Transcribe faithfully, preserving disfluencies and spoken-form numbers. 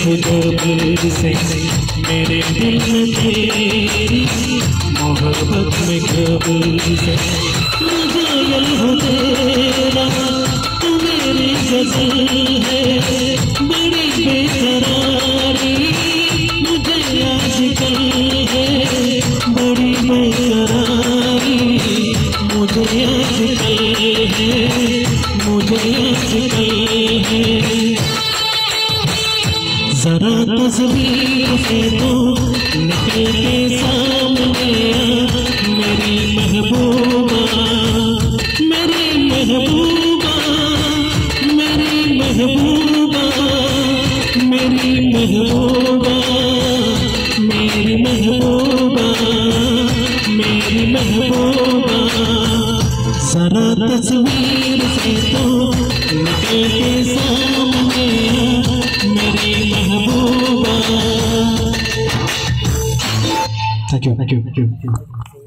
जो फिर से मेरे दिल में तेरी मोहब्बत में कबूल से मुझे अलहु तेरा तू मेरी गज़ल है बड़ी बेकरारी मुझे आजकल है बड़ी बेकरारी मुझे आजकल है मुझे आजकल है जरा तस्वीर से तू निकल के सामने मेरी महबूबा मेरी महबूबा मेरी महबूबा मेरी महबूबा मेरी महबूबा मेरी महबूबा जरा तस्वीर से तू निकल के सामने मेरी महबूबा। Thank you, thank you, thank you.